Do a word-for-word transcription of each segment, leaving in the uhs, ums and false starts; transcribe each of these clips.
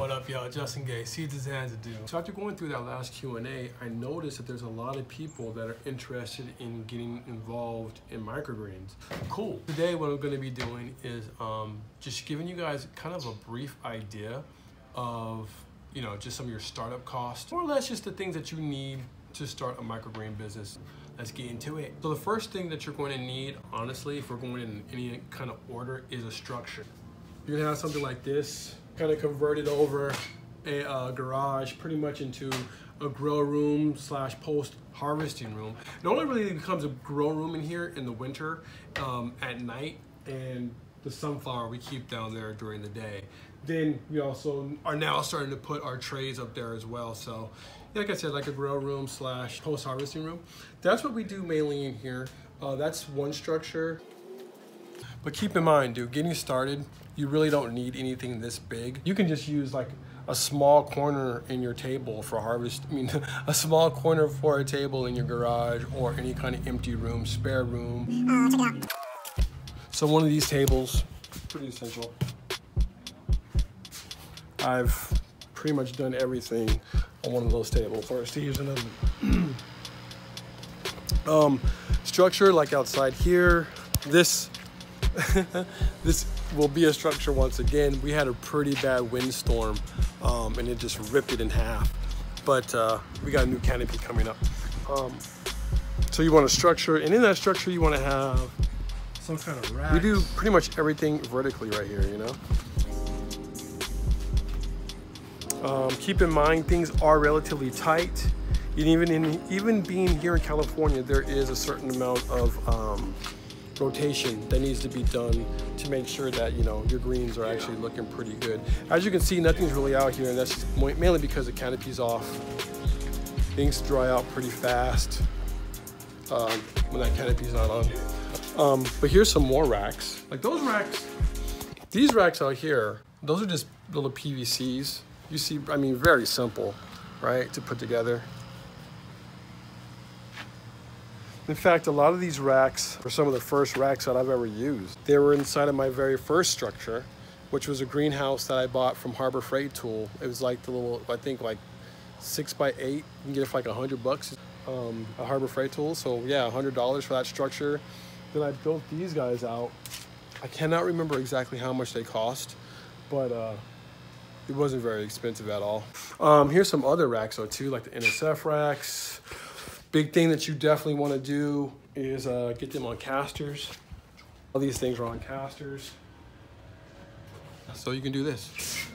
What up, y'all? Justin Gay, Seeds of Xanxadu. So after going through that last Q and A, I noticed that there's a lot of people that are interested in getting involved in microgreens. Cool. Today, what I'm going to be doing is um, just giving you guys kind of a brief idea of, you know, just some of your startup costs, more or less just the things that you need to start a microgreen business. Let's get into it. So the first thing that you're going to need, honestly, if we're going in any kind of order, is a structure. You're gonna have something like this, kind of converted over a uh, garage pretty much into a grow room slash post harvesting room. It only really becomes a grow room in here in the winter um, at night, and the sunflower we keep down there during the day. Then we also are now starting to put our trays up there as well. So like I said, like a grow room slash post harvesting room. That's what we do mainly in here. Uh, that's one structure. But keep in mind, dude, getting started, you really don't need anything this big. You can just use like a small corner in your table for harvest. I mean, a small corner for a table in your garage or any kind of empty room, spare room. So one of these tables, pretty essential. I've pretty much done everything on one of those tables. First, here's another one. um, structure like outside here. This. This will be a structure once again. We had a pretty bad windstorm um, and it just ripped it in half, but uh, we got a new canopy coming up. Um, so you want a structure, and in that structure you want to have some kind of rack. We do pretty much everything vertically right here, you know. Um, keep in mind, things are relatively tight. And even in even being here in California, there is a certain amount of um, rotation that needs to be done to make sure that, you know, your greens are actually looking pretty good. As you can see, nothing's really out here, and that's mainly because the canopy's off. Things dry out pretty fast um, when that canopy's not on. Um, but here's some more racks. Like those racks, these racks out here, those are just little P V Cs. You see, I mean, very simple, right, to put together. In fact, a lot of these racks were some of the first racks that I've ever used. They were inside of my very first structure, which was a greenhouse that I bought from Harbor Freight Tool. It was like the little, I think like six by eight. You can get it for like a hundred bucks um, at Harbor Freight Tool. So yeah, a hundred dollars for that structure. Then I built these guys out. I cannot remember exactly how much they cost, but uh, it wasn't very expensive at all. Um, here's some other racks though too, like the N S F racks. Big thing that you definitely want to do is uh, get them on casters. All these things are on casters. So you can do this.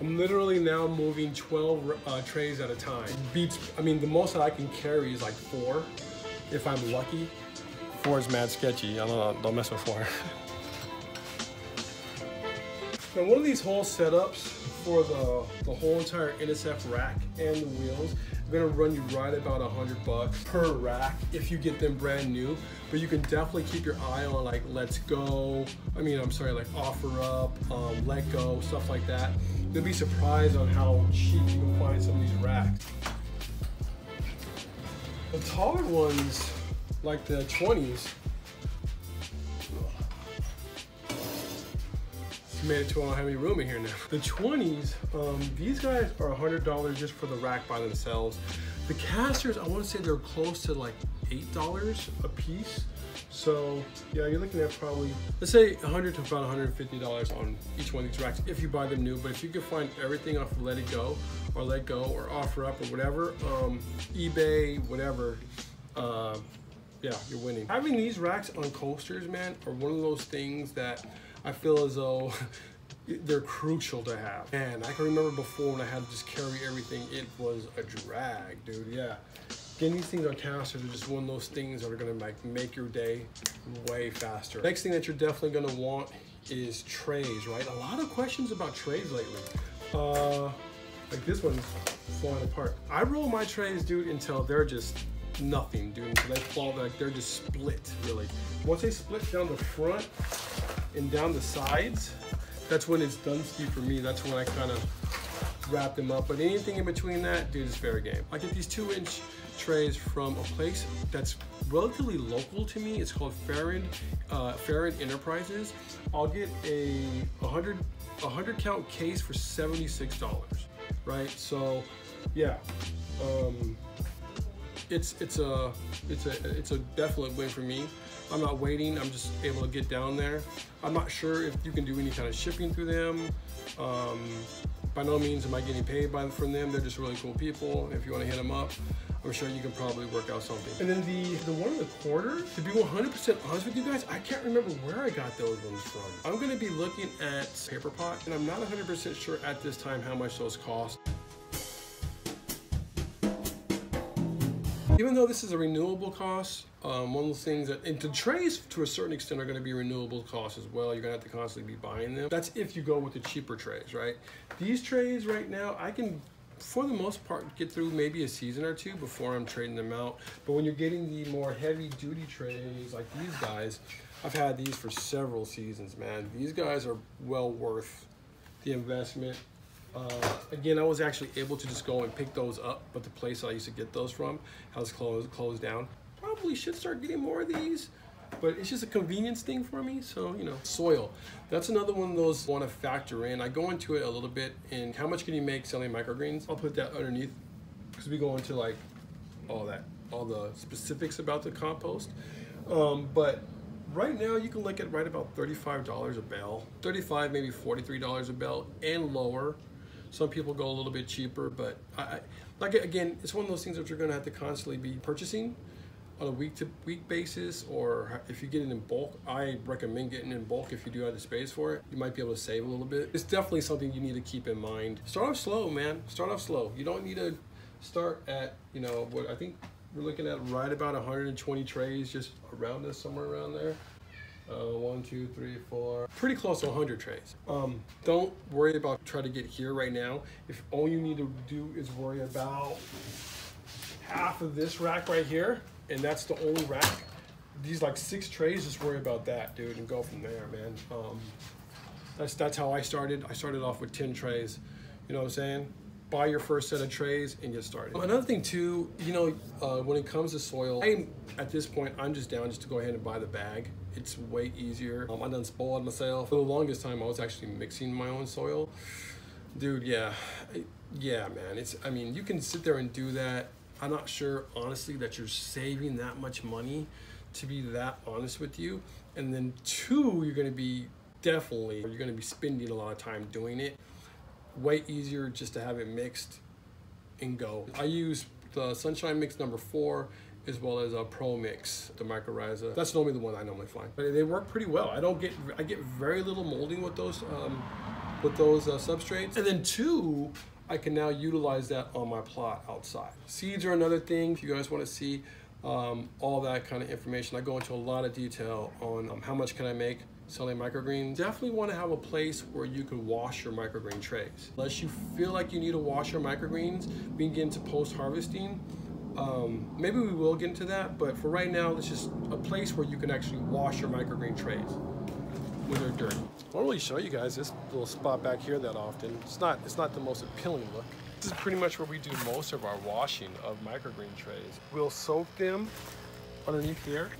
I'm literally now moving twelve uh, trays at a time. Beats, I mean, the most that I can carry is like four, if I'm lucky. Four is mad sketchy. I don't know, don't mess with four. Now, one of these whole setups for the, the whole entire N S F rack and the wheels, I'm gonna run you right about a hundred bucks per rack if you get them brand new. But you can definitely keep your eye on like Let's Go. I mean, I'm sorry, like Offer Up, um, Let Go, stuff like that. You'll be surprised on how cheap you can find some of these racks. The taller ones, like the twenties, made it to I don't have any room in here now. The twenties, um, these guys are a hundred dollars just for the rack by themselves. The casters, I want to say they're close to like eight dollars a piece. So yeah, you're looking at probably, let's say a hundred to about a hundred fifty dollars on each one of these racks if you buy them new. But if you can find everything off of Let It Go or Let Go or Offer Up or whatever, um, eBay, whatever, uh, yeah, you're winning. Having these racks on coasters, man, are one of those things that I feel as though they're crucial to have. And I can remember before when I had to just carry everything, it was a drag, dude, yeah. Getting these things on casters are just one of those things that are gonna like make your day way faster. Next thing that you're definitely gonna want is trays, right? A lot of questions about trays lately. Uh, like this one's falling apart. I roll my trays, dude, until they're just nothing, dude, until they fall back, they're just split, really. Once they split down the front, and down the sides, that's when it's done ski for me. That's when I kind of wrap them up. But anything in between that, dude, is fair game. I get these two inch trays from a place that's relatively local to me. It's called Farrand, uh, Farrand Enterprises. I'll get a one hundred, one hundred count case for seventy-six dollars, right? So yeah, um, it's, it's, a, it's, a, it's a definite win for me. I'm not waiting, I'm just able to get down there. I'm not sure if you can do any kind of shipping through them. Um, by no means am I getting paid by, from them. They're just really cool people. If you want to hit them up, I'm sure you can probably work out something. And then the, the one in the quarter, to be one hundred percent honest with you guys, I can't remember where I got those ones from. I'm gonna be looking at Paper Pot, and I'm not one hundred percent sure at this time how much those cost. Even though this is a renewable cost, um, one of the things that, and the trays to a certain extent are gonna be renewable costs as well. You're gonna have to constantly be buying them. That's if you go with the cheaper trays, right? These trays right now, I can, for the most part, get through maybe a season or two before I'm trading them out. But when you're getting the more heavy duty trays like these guys, I've had these for several seasons, man. These guys are well worth the investment. Uh, again, I was actually able to just go and pick those up, but the place I used to get those from has closed closed down. Probably should start getting more of these, but it's just a convenience thing for me. So, you know, soil. That's another one of those I want to factor in. I go into it a little bit in how much can you make selling microgreens. I'll put that underneath because we go into like all that, all the specifics about the compost. Um, but right now you can look at right about thirty-five dollars a bale, thirty-five, maybe forty-three dollars a bale and lower. Some people go a little bit cheaper, but I, I, like again, it's one of those things that you're gonna have to constantly be purchasing on a week to week basis, or if you get it in bulk, I recommend getting it in bulk if you do have the space for it. You might be able to save a little bit. It's definitely something you need to keep in mind. Start off slow, man, start off slow. You don't need to start at, you know, what I think we're looking at right about one hundred twenty trays just around us, somewhere around there. Uh, one, two, three, four, pretty close to one hundred trays. Um, don't worry about trying to get here right now. If all you need to do is worry about half of this rack right here, and that's the only rack, these like six trays, just worry about that, dude, and go from there, man. Um, that's, that's how I started. I started off with ten trays, you know what I'm saying? Buy your first set of trays and get started. Another thing too, you know, uh, when it comes to soil, I'm, at this point, I'm just down just to go ahead and buy the bag. It's way easier. Um, I done spoiled myself. For the longest time, I was actually mixing my own soil. Dude, yeah, I, yeah, man. It's, I mean, you can sit there and do that. I'm not sure, honestly, that you're saving that much money, to be that honest with you. And then two, you're gonna be definitely, you're gonna be spending a lot of time doing it. Way easier just to have it mixed and go. I use the Sunshine Mix number four, as well as a Pro-Mix, the mycorrhiza. That's normally the one I normally find, but they work pretty well. I don't get, I get very little molding with those, um, with those uh, substrates. And then two, I can now utilize that on my plot outside. Seeds are another thing. If you guys want to see um, all that kind of information, I go into a lot of detail on um, how much can I make selling microgreens. Definitely want to have a place where you can wash your microgreen trays. Unless you feel like you need to wash your microgreens, we can get into post-harvesting. Um, maybe we will get into that, but for right now, it's just a place where you can actually wash your microgreen trays when they're dirty. I don't really show you guys this little spot back here that often. It's not, it's not the most appealing look. This is pretty much where we do most of our washing of microgreen trays. We'll soak them underneath here.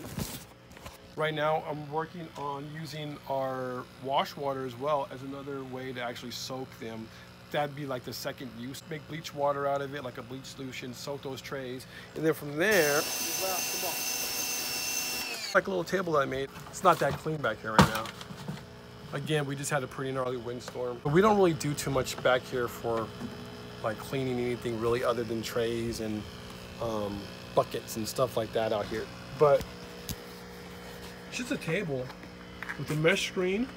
Right now, I'm working on using our wash water as well as another way to actually soak them. That'd be like the second use. Make bleach water out of it, like a bleach solution, soak those trays. And then from there, like a little table that I made. It's not that clean back here right now. Again, we just had a pretty gnarly windstorm. But we don't really do too much back here for like cleaning anything really other than trays and um, buckets and stuff like that out here. But it's just a table with a mesh screen.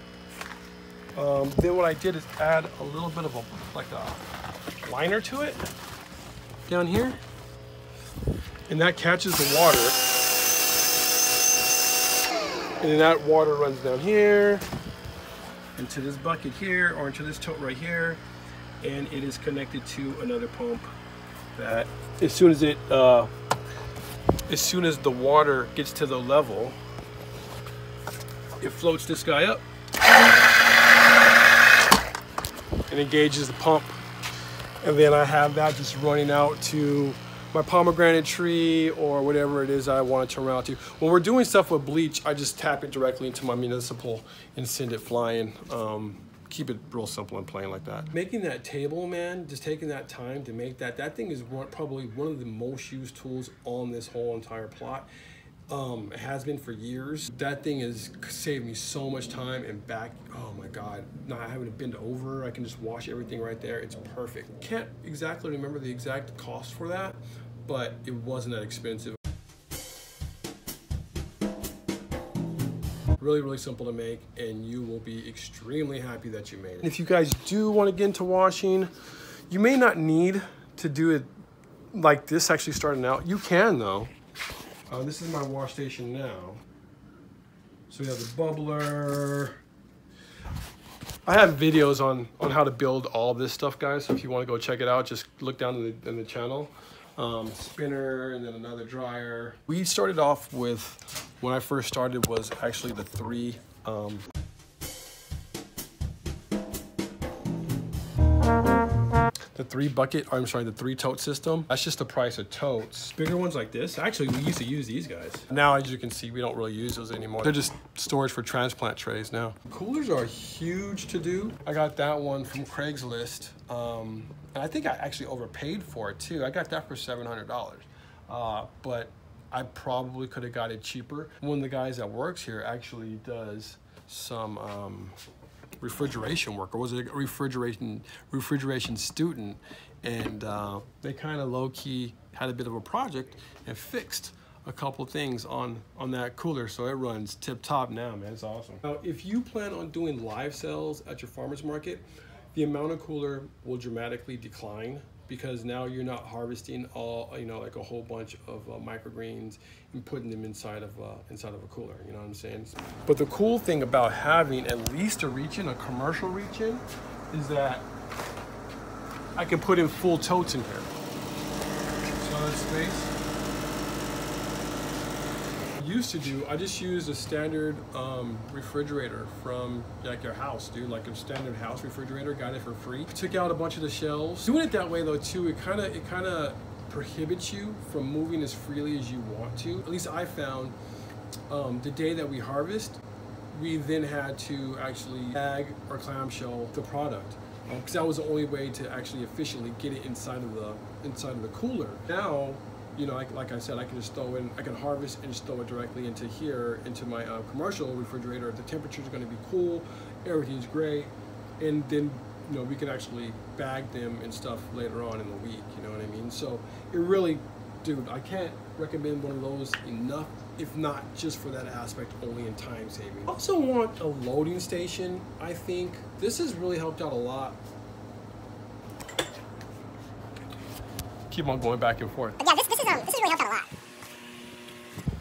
Um, then what I did is add a little bit of a, like a liner to it down here, and that catches the water, and then that water runs down here into this bucket here or into this tote right here, and it is connected to another pump that as soon as it uh, as soon as the water gets to the level, it floats this guy up and engages the pump, and then I have that just running out to my pomegranate tree or whatever it is I want to turn around to. When we're doing stuff with bleach, I just tap it directly into my municipal and send it flying. Um, keep it real simple and plain like that. Making that table, man, just taking that time to make that, that thing is one, probably one of the most used tools on this whole entire plot. Um, it has been for years. That thing has saved me so much time and back, oh my God, not having to bend over. I can just wash everything right there. It's perfect. Can't exactly remember the exact cost for that, but it wasn't that expensive. Really, really simple to make, and you will be extremely happy that you made it. If you guys do want to get into washing, you may not need to do it like this actually starting out. You can though. Uh, this is my wash station now. So we have the bubbler. I have videos on, on how to build all this stuff, guys. So if you want to go check it out, just look down in the, in the channel. Um, spinner and then another dryer. We started off with, when I first started, was actually the three. Um, The three bucket, I'm sorry, the three tote system. That's just the price of totes. Bigger ones like this, actually we used to use these guys. Now, as you can see, we don't really use those anymore. They're just storage for transplant trays now. Coolers are huge to do. I got that one from Craigslist. Um, and I think I actually overpaid for it too. I got that for seven hundred dollars, uh, but I probably could have got it cheaper. One of the guys that works here actually does some, um, refrigeration worker, was a refrigeration refrigeration student, and uh, they kind of low-key had a bit of a project and fixed a couple things on on that cooler, so it runs tip-top now, man. It's awesome. Now, if you plan on doing live sales at your farmer's market, the amount of cooler will dramatically decline, because now you're not harvesting all, you know, like a whole bunch of uh, microgreens and putting them inside of, uh, inside of a cooler, you know what I'm saying? But the cool thing about having at least a reach-in, a commercial reach-in, is that I can put in full totes in here. So that's space. Used to do, I just used a standard um, refrigerator from like your house, dude, like a standard house refrigerator, got it for free. Took out a bunch of the shelves. Doing it that way though too, it kind of it kind of prohibits you from moving as freely as you want to. At least I found um, the day that we harvest, we then had to actually bag or clamshell the product, because that was the only way to actually efficiently get it inside of the inside of the cooler. Now, you know, like, like I said, I can just throw in, I can harvest and just throw it directly into here, into my uh, commercial refrigerator. The temperature's gonna be cool, everything's great. And then, you know, we can actually bag them and stuff later on in the week, you know what I mean? So it really, dude, I can't recommend one of those enough, if not just for that aspect only in time saving. Also want a loading station, I think. This has really helped out a lot. Keep on going back and forth. Yeah, this, this, is, um, this is really helpful a lot.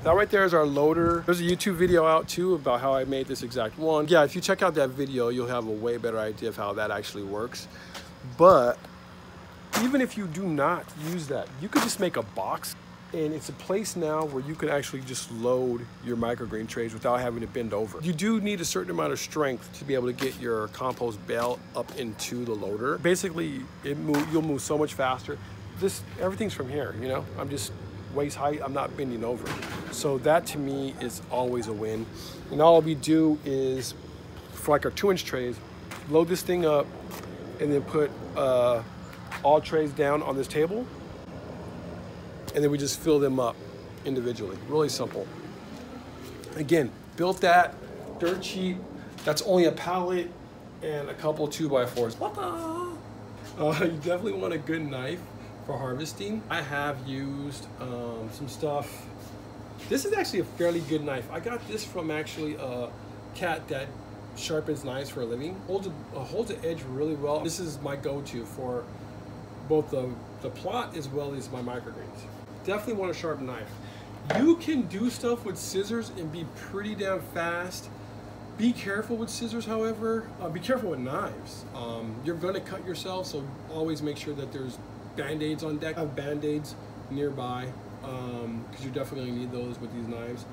That right there is our loader. There's a YouTube video out too about how I made this exact one. Yeah, if you check out that video, you'll have a way better idea of how that actually works. But even if you do not use that, you could just make a box, and it's a place now where you can actually just load your microgreen trays without having to bend over. You do need a certain amount of strength to be able to get your compost bale up into the loader. Basically, it move, you'll move so much faster. This, everything's from here, you know? I'm just waist height, I'm not bending over. So that to me is always a win. And all we do is, for like our two inch trays, load this thing up and then put uh, all trays down on this table. And then we just fill them up individually, really simple. Again, built that, dirt cheap. That's only a pallet and a couple two by fours. Uh, you definitely want a good knife for harvesting. I have used um, some stuff. This is actually a fairly good knife. I got this from actually a cat that sharpens knives for a living. Holds, uh, holds the edge really well. This is my go-to for both the, the plot as well as my microgreens. Definitely want a sharp knife. You can do stuff with scissors and be pretty damn fast. Be careful with scissors, however. Uh, be careful with knives. Um, you're gonna cut yourself, so always make sure that there's Band-Aids on deck. I have Band-Aids nearby because um, you definitely need those with these knives.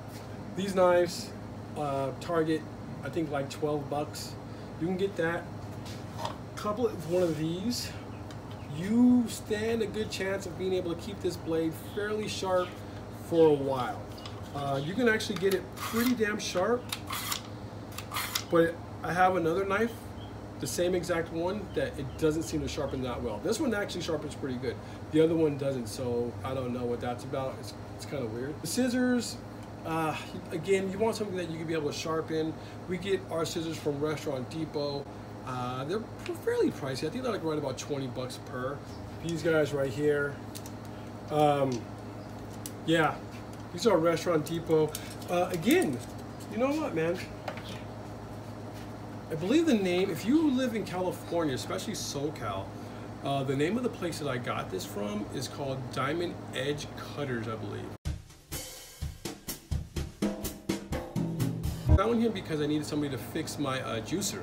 These knives, uh, Target, I think like twelve bucks. You can get that. Couple of one of these. you stand a good chance of being able to keep this blade fairly sharp for a while. Uh, you can actually get it pretty damn sharp, but I have another knife, the same exact one, that it doesn't seem to sharpen that well. This one actually sharpens pretty good. The other one doesn't, so I don't know what that's about. It's, it's kind of weird. The scissors, uh, again, you want something that you can be able to sharpen. We get our scissors from Restaurant Depot. Uh, they're fairly pricey. I think they're like right about twenty bucks per. These guys right here. Um, yeah, these are Restaurant Depot. Uh, again, you know what, man? I believe the name, if you live in California, especially SoCal, uh, the name of the place that I got this from is called Diamond Edge Cutters, I believe. I found him because I needed somebody to fix my uh, juicer.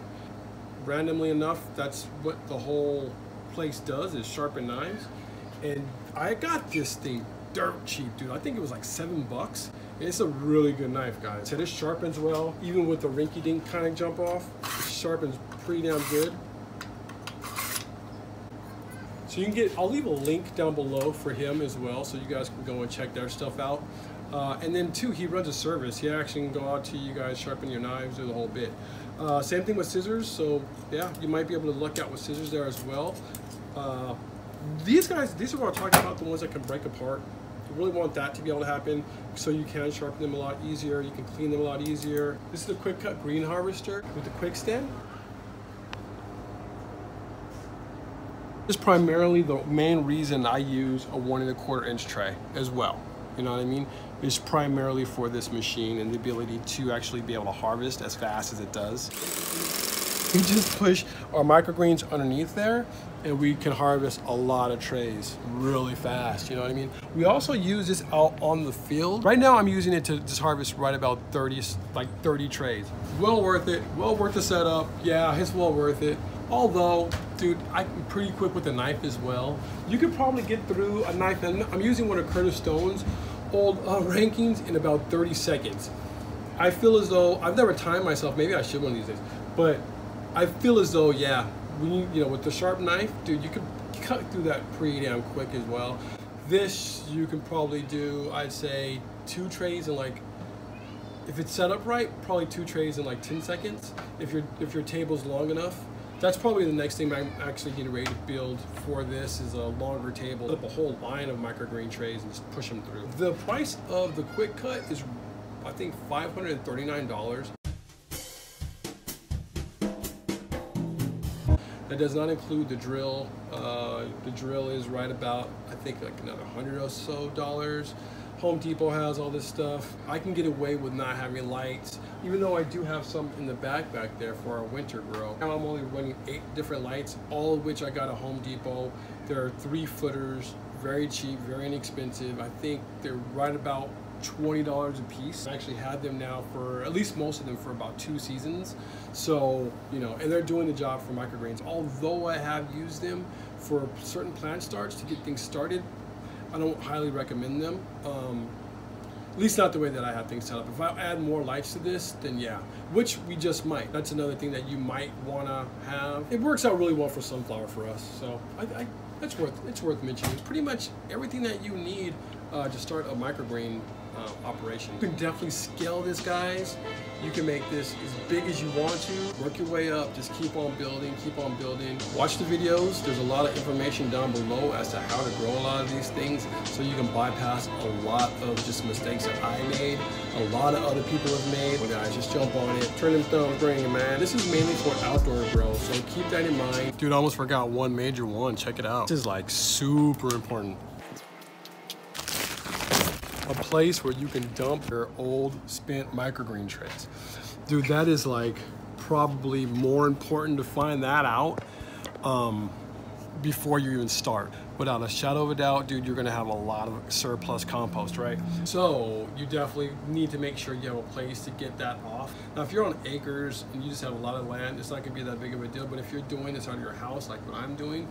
Randomly enough, that's what the whole place does, is sharpen knives. And I got this thing dirt cheap, dude. I think it was like seven bucks. It's a really good knife, guys. And it sharpens well, even with the rinky-dink kind of jump off. It sharpens pretty damn good. So you can get, I'll leave a link down below for him as well, so you guys can go and check their stuff out. Uh, and then too, he runs a service. He actually can go out to you guys, sharpen your knives, do the whole bit. Uh, same thing with scissors, so yeah, you might be able to luck out with scissors there as well. Uh, these guys, these are what I'm talking about, the ones that can break apart. You really want that to be able to happen so you can sharpen them a lot easier, you can clean them a lot easier. This is the Quick Cut Green Harvester with the Quick Stand. This is primarily the main reason I use a one and a quarter inch tray as well. You know what I mean? It's primarily for this machine and the ability to actually be able to harvest as fast as it does. We just push our microgreens underneath there and we can harvest a lot of trays really fast. You know what I mean? We also use this out on the field. Right now I'm using it to just harvest right about thirty, like thirty trays. Well worth it, well worth the setup. Yeah, it's well worth it. Although, dude, I'm pretty quick with a knife as well. You could probably get through a knife, and I'm using one of Curtis Stone's old uh, rankings in about thirty seconds. I feel as though, I've never timed myself, maybe I should one of these days, but I feel as though, yeah, when you, you know, with the sharp knife, dude, you could cut through that pretty damn quick as well. This, you can probably do, I'd say, two trays in like, if it's set up right, probably two trays in like ten seconds, if, you're, if your table's long enough. That's probably the next thing I'm actually getting ready to build for this is a longer table, put up a whole line of microgreen trays and just push them through. The price of the Quick Cut is, I think, five hundred thirty-nine dollars. That does not include the drill. Uh, the drill is right about, I think, like another hundred or so dollars. Home Depot has all this stuff. I can get away with not having lights, even though I do have some in the back back there for our winter grow. Now I'm only running eight different lights, all of which I got at Home Depot. There are three footers, very cheap, very inexpensive. I think they're right about twenty dollars a piece. I actually had them now for, at least most of them, for about two seasons. So, you know, and they're doing the job for microgreens. Although I have used them for certain plant starts to get things started, I don't highly recommend them, um, at least not the way that I have things set up. If I add more lights to this, then yeah, which we just might. That's another thing that you might wanna have. It works out really well for sunflower for us, so I, I, it's worth it's worth mentioning. It's pretty much everything that you need uh, to start a microgreen uh, operation. You can definitely scale this, guys. You can make this as big as you want to. Work your way up, just keep on building, keep on building. Watch the videos, there's a lot of information down below as to how to grow a lot of these things, so you can bypass a lot of just mistakes that I made, a lot of other people have made, where guys just jump on it, turn them thumb, bring it, man. This is mainly for outdoor grow, so keep that in mind. Dude, I almost forgot one major one, check it out. This is like super important. A place where you can dump your old spent microgreen trays. Dude, that is like probably more important to find that out um, before you even start. Without a shadow of a doubt, dude, you're gonna have a lot of surplus compost, right? So you definitely need to make sure you have a place to get that off. Now, if you're on acres and you just have a lot of land, it's not gonna be that big of a deal, but if you're doing this out of your house, like what I'm doing,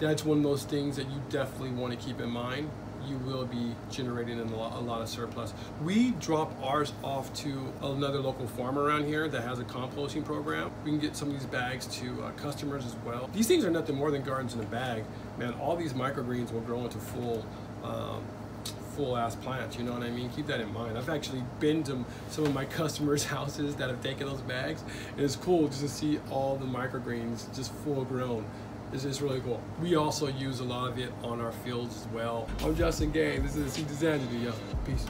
that's one of those things that you definitely wanna keep in mind. you will be generating a lot, a lot of surplus. We drop ours off to another local farm around here that has a composting program. We can get some of these bags to uh, customers as well. These things are nothing more than gardens in a bag. Man, all these microgreens will grow into full um, full ass plants, you know what I mean? Keep that in mind. I've actually been to some of my customers' houses that have taken those bags, and it's cool just to see all the microgreens just full grown. It's just really cool. We also use a lot of it on our fields as well. I'm Justin Gay, this is Seeds of Xanxadu, yo. Peace.